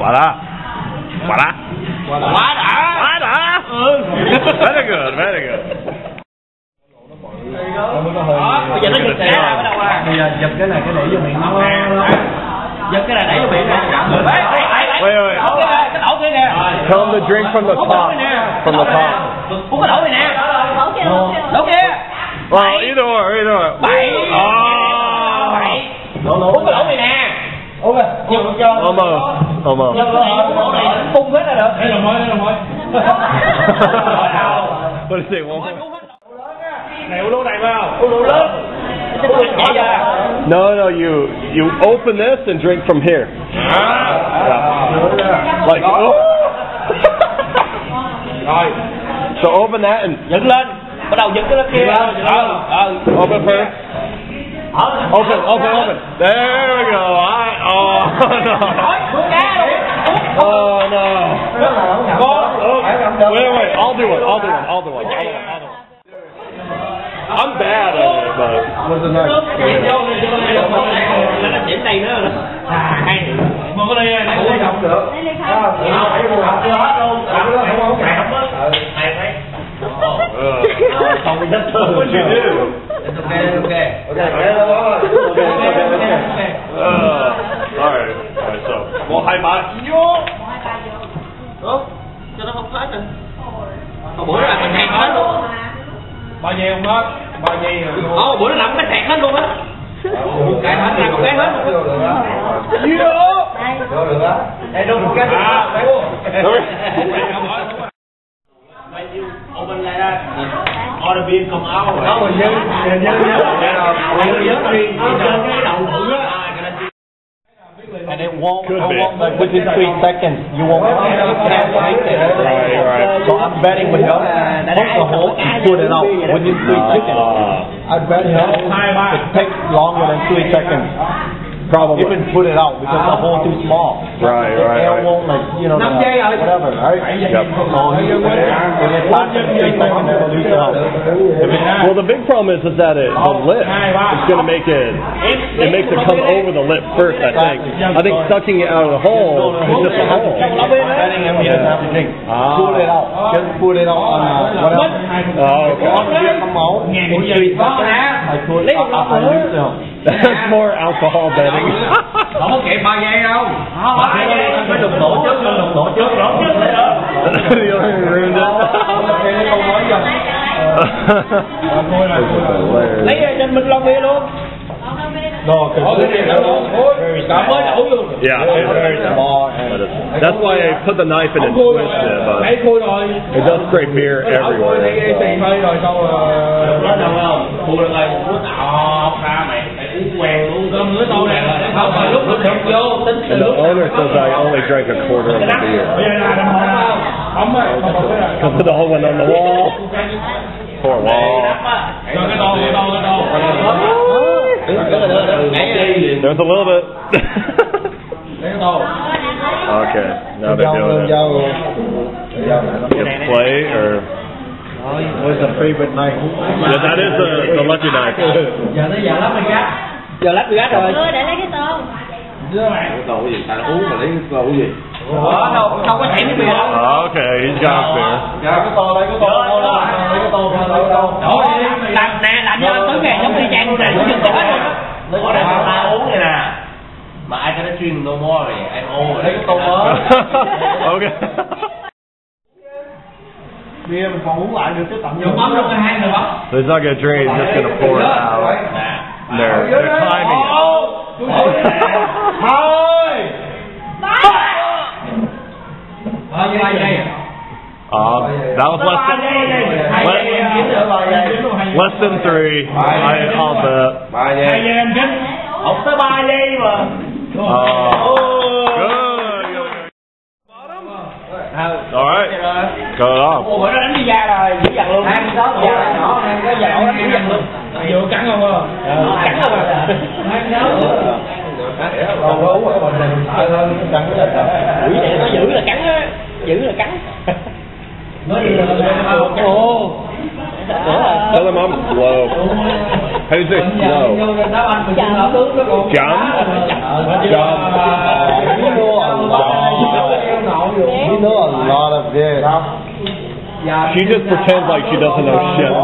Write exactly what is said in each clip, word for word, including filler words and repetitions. quá đã quá đã quá đã quá đã ừ very good very good bây giờ nó giật cái này bắt đầu à bây giờ giật cái này cái đẩy vô miệng nó giật cái này đẩy vô miệng cái đổ kia nè tell him to drink from the top from the top uống cái đổ này nè đổ kia well either or either or bảy uống cái đổ này nè uống rồi nhiều không cho ôm mờ ôm mờ tung hết ra được đây là mồi đây là mồi tôi đi tìm mồi này u lỗ này vào u lỗ lớn nhảy ra no no you you open this and drink from here yeah. Like oh. Rồi so open that and dựng lên bắt đầu dựng cái lớp kia ờ ờ open first open open open there we go I oh no oh no wait wait I'll do it I'll do it I'll do it I'll do it I'm bad at it, but what's the next? What you do? It's okay, it's okay. Okay, okay, okay. Uh, all right, all right. So, well, hi, bye. Yo. Cho nó không hết rồi. Bữa là mình hẹn hết luôn. Bao nhiêu không hết? Bao nhiêu rồi? Ô, bữa nó nằm cái sẹt hết luôn á. Cái hết ra còn cái hết. Gì đó? Đâu được á? Đây đâu một cái. À, phải không? Open lại ra. Order beer come out. Không mình nhớ, nhớ nhớ nhớ đi. Trên cái đầu thử á. And it won't, I won't, like within three seconds, you won't can't make it. Right, right. So I'm betting with him, poke the hole and put it out within three seconds. I bet him it takes longer than three seconds. Probably. Even put it out because the hole too small. Right, right. It won't like you know whatever. Right. Yep. So he when it's not three seconds, it'll lose it out. Well, the big problem is is that it the lip is going to make it. It makes it come over the lip first, I think. I think sucking it out of the hole is just a hole. Pull it out. Just pull it out on whatever. Oh, okay. That's more alcohol betting. Không có kịp ba giây đâu. Ba giây phải đục tổ trước, đục tổ trước rồi. Lấy trên mình lon bia luôn. No, because yeah, that's why I put the knife in and twist it, but it does scrape beer everywhere. And the owner says I only drank a quarter of the beer. Put the whole one on the wall. Poor wall. There's a little bit. Okay, now they're doing it. You play or? What's the favorite knife? Yeah, that is the, the lucky knife. Giờ lắp gắt rồi. Để lấy cái tô. Cái gì? Tại uống mà lấy cái gì? Đâu, đâu có chảy nước bia đâu. Okay, he's got there. Cái tô đây, cái tô đâu, cái tô đâu. Làm nè, làm như tới ngày giống y chang này cũng được. Lấy cái này ta uống này nè. Mà ai cho nó chuyên no more thì em ô lấy cái tô mới. Ok. Bia mình còn uống lại được chứ tận dụng ấm luôn hay hai người bấm. They're not gonna drink, they're just gonna pour it out. They're, they're climbing. Thôi. Bao nhiêu giây? Um, that was less than, less, less than three. I, I'll bet. Uh, good. không? Ủa nó đánh đi ra rồi, dữ dằn luôn. Ăn sớm giờ là nhỏ, ăn có giờ nó dữ dằn luôn. Vừa cắn không à? Cắn không à? Ăn sớm nữa. Còn có uống còn này hơn cắn nữa là dữ vậy, nó dữ là cắn á, dữ là cắn. Nói gì là cắn. Ồ. Tell them I'm slow. How do you say slow? Jump. Jump. Jump. You know a lot. You know a lot of this. She just pretends like she doesn't know shit. To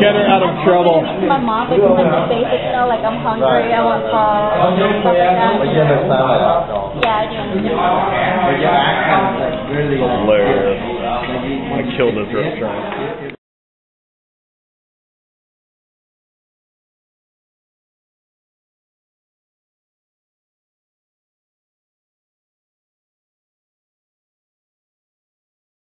get her out of trouble. My mom is like the basic stuff, like I'm hungry, I want pop, stuff like that. But you understand my laptop. Yeah, I do understand. Hilarious. I killed this restaurant.